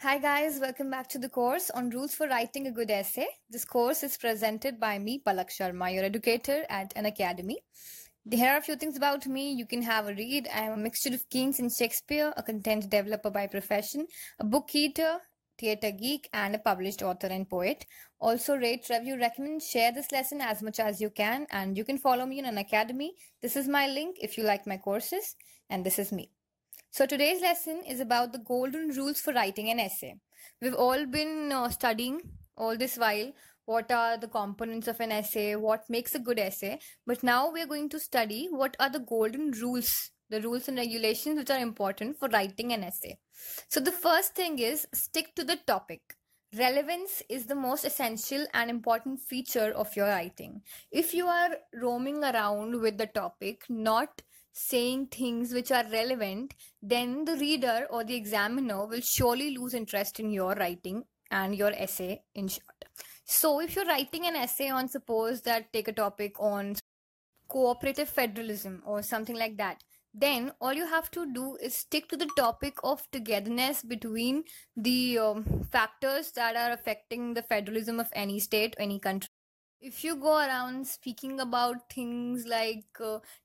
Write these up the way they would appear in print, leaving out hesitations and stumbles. Hi guys, welcome back to the course on Rules for Writing a Good Essay. This course is presented by me, Palak Sharma, your educator at Unacademy. Here are a few things about me. You can have a read. I am a mixture of Keynes and Shakespeare, a content developer by profession, a book eater, theatre geek, and a published author and poet. Also rate, review, recommend, share this lesson as much as you can, and you can follow me on Unacademy. This is my link if you like my courses, and this is me. So today's lesson is about the golden rules for writing an essay. We've all been studying all this while what are the components of an essay, what makes a good essay. But now we're going to study what are the golden rules, the rules and regulations which are important for writing an essay. So the first thing is stick to the topic. Relevance is the most essential and important feature of your writing. If you are roaming around with the topic, not saying things which are relevant, then the reader or the examiner will surely lose interest in your writing and your essay in short. So if you're writing an essay on, suppose that take a topic on cooperative federalism or something like that, then all you have to do is stick to the topic of togetherness between the factors that are affecting the federalism of any state, any country. If you go around speaking about things like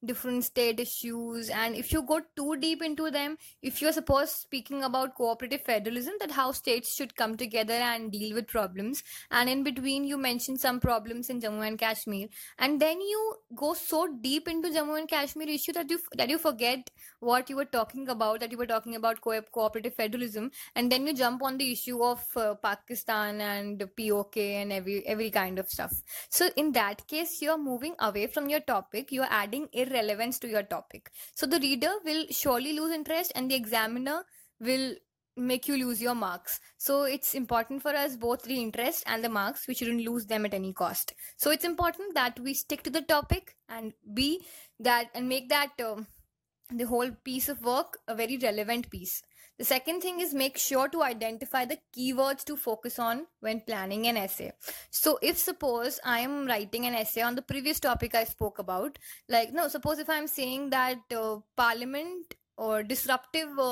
different state issues, and if you go too deep into them, if you're supposed speaking about cooperative federalism, that how states should come together and deal with problems, and in between you mention some problems in Jammu and Kashmir, and then you go so deep into Jammu and Kashmir issue that you forget what you were talking about, that you were talking about cooperative federalism, and then you jump on the issue of Pakistan and POK and every kind of stuff. So in that case, you're moving away from your topic, you're adding irrelevance to your topic. So the reader will surely lose interest and the examiner will make you lose your marks. So it's important for us, both the interest and the marks, we shouldn't lose them at any cost. So it's important that we stick to the topic and be that and make that the whole piece of work a very relevant piece. The second thing is make sure to identify the keywords to focus on when planning an essay. So if suppose I am writing an essay on the previous topic I spoke about, suppose if I'm saying that parliament or disruptions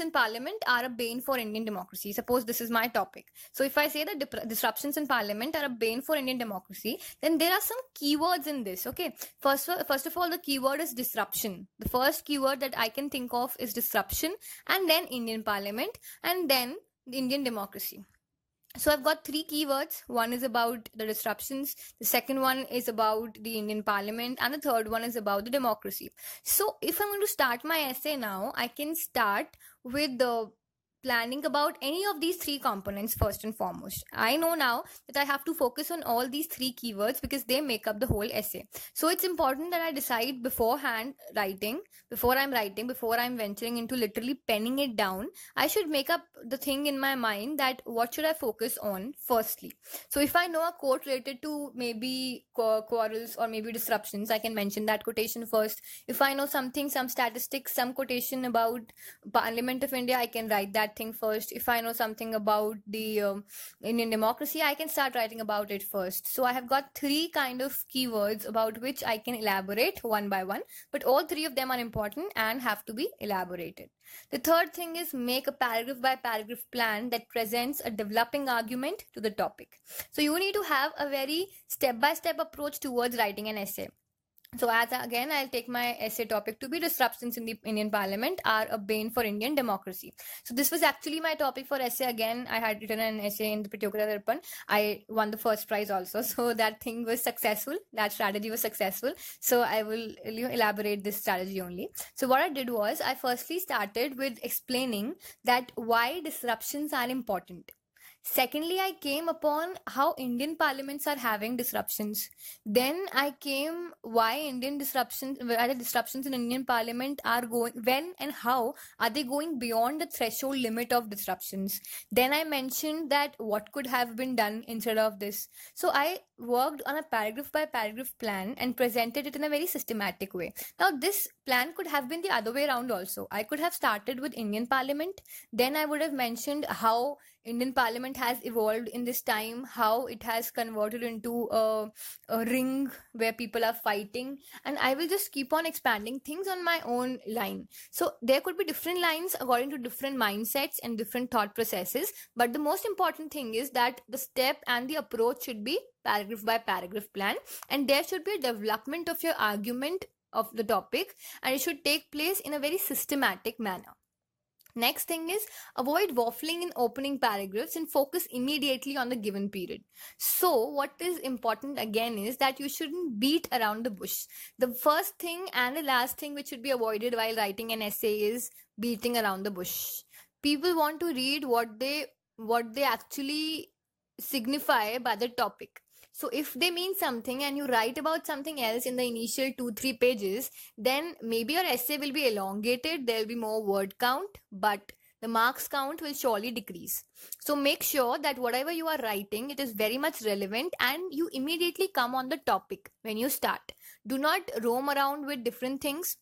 in parliament are a bane for Indian democracy. Suppose this is my topic. So if I say that disruptions in parliament are a bane for Indian democracy, then there are some keywords in this, okay? First of all, the keyword is disruption. The first keyword that I can think of is disruption, and then Indian parliament, and then the Indian democracy. So I've got three keywords. One is about the disruptions, the second one is about the Indian Parliament, and the third one is about the democracy. So if I'm going to start my essay now, I can start with the planning about any of these three components first and foremost. I know now that I have to focus on all these three keywords because they make up the whole essay. So it's important that I decide before I'm venturing into literally penning it down, I should make up the thing in my mind that what should I focus on firstly. So if I know a quote related to maybe quarrels or maybe disruptions, I can mention that quotation first. If I know something, some statistics, some quotation about Parliament of India, I can write that thing first. If I know something about the Indian democracy, I can start writing about it first. So I have got three kind of keywords about which I can elaborate one by one, but all three of them are important and have to be elaborated. The third thing is make a paragraph by paragraph plan that presents a developing argument to the topic. So you need to have a very step-by-step approach towards writing an essay. So I'll take my essay topic to be disruptions in the Indian Parliament are a bane for Indian democracy. So this was actually my topic for essay again. I had written an essay in the Pratyogita Darpan. I won the first prize also. So that thing was successful. That strategy was successful. So I will elaborate this strategy only. So what I did was I firstly started with explaining that why disruptions are important. Secondly, I came upon how Indian parliaments are having disruptions. Then I came why disruptions in Indian parliament are going, when and how are they going beyond the threshold limit of disruptions. Then I mentioned that what could have been done instead of this. So I worked on a paragraph by paragraph plan and presented it in a very systematic way. Now this plan could have been the other way around also. I could have started with Indian parliament. Then I would have mentioned how Indian parliament has evolved in this time, how it has converted into a ring where people are fighting. And I will just keep on expanding things on my own line. So there could be different lines according to different mindsets and different thought processes. But the most important thing is that the step and the approach should be paragraph by paragraph plan. And there should be a development of your argument of the topic, and it should take place in a very systematic manner. Next thing is avoid waffling in opening paragraphs and focus immediately on the given period. So what is important again is that you shouldn't beat around the bush. The first thing and the last thing which should be avoided while writing an essay is beating around the bush. People want to read what they actually signify by the topic. So if they mean something and you write about something else in the initial 2-3 pages, then maybe your essay will be elongated, there will be more word count, but the marks count will surely decrease. So make sure that whatever you are writing, it is very much relevant and you immediately come on the topic when you start. Do not roam around with different things.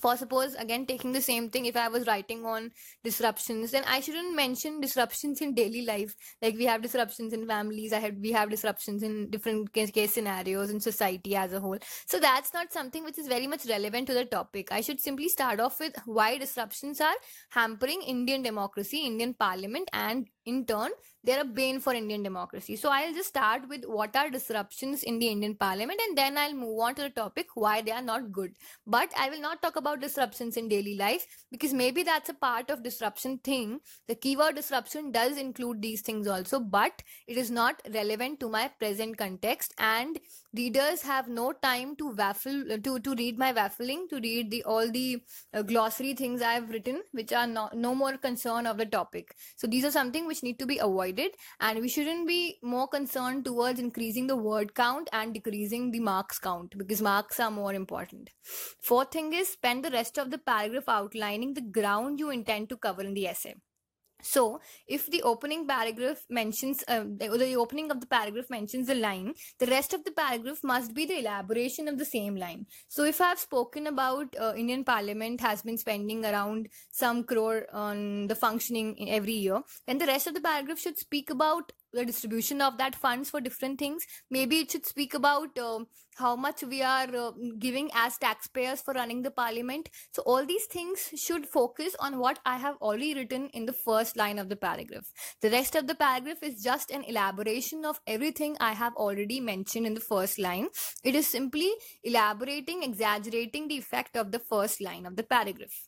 For suppose, again, taking the same thing, if I was writing on disruptions, then I shouldn't mention disruptions in daily life. Like we have disruptions in families, we have disruptions in different case scenarios in society as a whole. So that's not something which is very much relevant to the topic. I should simply start off with why disruptions are hampering Indian democracy, Indian parliament, and in turn, they're a bane for Indian democracy. So I'll just start with what are disruptions in the Indian parliament, and then I'll move on to the topic why they are not good. But I will not talk about disruptions in daily life, because maybe that's a part of disruption thing. The keyword disruption does include these things also, but it is not relevant to my present context, and readers have no time to waffle, to read my waffling, to read all the glossary things I've written, which are no more concern of the topic. So these are something which need to be avoided, and we shouldn't be more concerned towards increasing the word count and decreasing the marks count, because marks are more important. Fourth thing is spend the rest of the paragraph outlining the ground you intend to cover in the essay. So if the opening paragraph mentions the opening of the paragraph mentions a line, the rest of the paragraph must be the elaboration of the same line. So if I have spoken about Indian Parliament has been spending around some crore on the functioning every year, then the rest of the paragraph should speak about the distribution of that funds for different things. Maybe it should speak about how much we are giving as taxpayers for running the parliament. So all these things should focus on what I have already written in the first line of the paragraph. The rest of the paragraph is just an elaboration of everything I have already mentioned in the first line. It is simply elaborating, exaggerating the effect of the first line of the paragraph.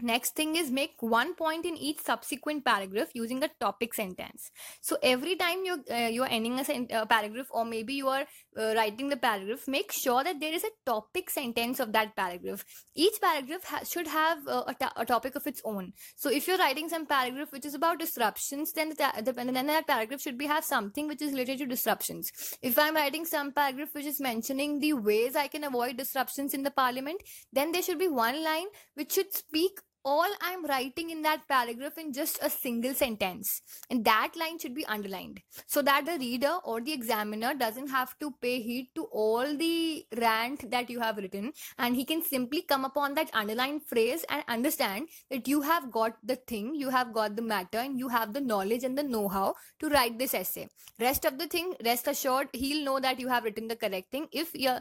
Next thing is make one point in each subsequent paragraph using a topic sentence. So every time you're ending a paragraph, or maybe you are writing the paragraph, make sure that there is a topic sentence of that paragraph. Each paragraph should have a topic of its own. So if you're writing some paragraph which is about disruptions, then then that paragraph should have something which is related to disruptions. If I'm writing some paragraph which is mentioning the ways I can avoid disruptions in the parliament, then there should be one line which should speak all I'm writing in that paragraph in just a single sentence, and that line should be underlined so that the reader or the examiner doesn't have to pay heed to all the rant that you have written, and he can simply come upon that underlined phrase and understand that you have got the thing, you have got the matter, and you have the knowledge and the know-how to write this essay. Rest of the thing, rest assured, he'll know that you have written the correct thing if your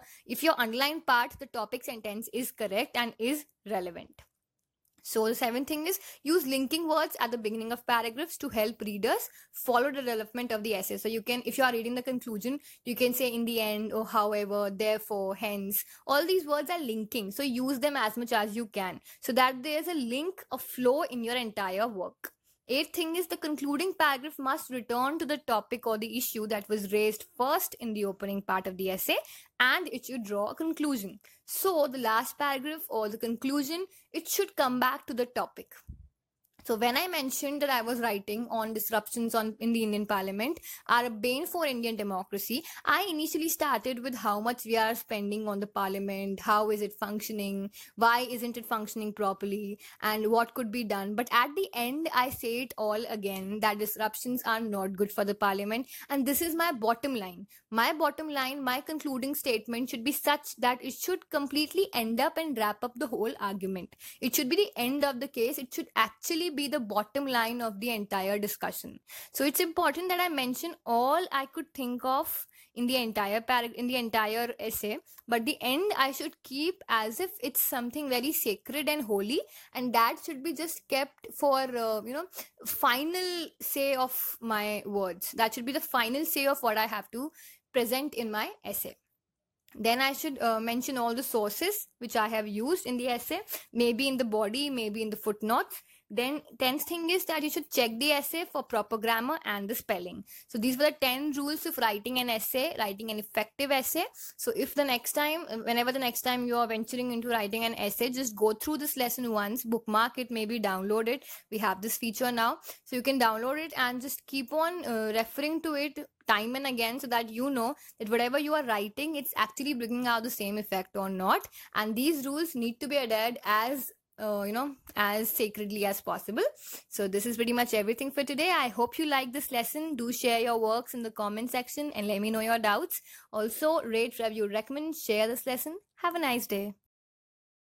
underlined part, the topic sentence, is correct and is relevant. So the seventh thing is use linking words at the beginning of paragraphs to help readers follow the development of the essay. So you can, if you are reading the conclusion, you can say in the end, or however, therefore, hence. All these words are linking, so use them as much as you can so that there is a link, a flow in your entire work. Eighth thing is the concluding paragraph must return to the topic or the issue that was raised first in the opening part of the essay, and it should draw a conclusion. So the last paragraph or the conclusion, it should come back to the topic. So when I mentioned that I was writing on disruptions in the Indian Parliament are a bane for Indian democracy, I initially started with how much we are spending on the Parliament, how is it functioning, why isn't it functioning properly, and what could be done. But at the end, I say it all again that disruptions are not good for the Parliament, and this is my bottom line. My bottom line, my concluding statement should be such that it should completely end up and wrap up the whole argument. It should be the end of the case. It should actually be the bottom line of the entire discussion. So it's important that I mention all I could think of in the entire essay, but the end I should keep as if it's something very sacred and holy, and that should be just kept for final say of my words. That should be the final say of what I have to present in my essay. Then I should mention all the sources which I have used in the essay, maybe in the body, maybe in the footnotes. Then 10th thing is that you should check the essay for proper grammar and the spelling. So these were the 10 rules of writing an effective essay. So if whenever the next time you are venturing into writing an essay, just go through this lesson once, bookmark it, maybe download it. We have this feature now. So you can download it and just keep on referring to it time and again, so that you know that whatever you are writing, it's actually bringing out the same effect or not. And these rules need to be adhered as sacredly as possible. So this is pretty much everything for today. I hope you like this lesson. Do share your works in the comment section and let me know your doubts. Also, rate, review, recommend, share this lesson. Have a nice day.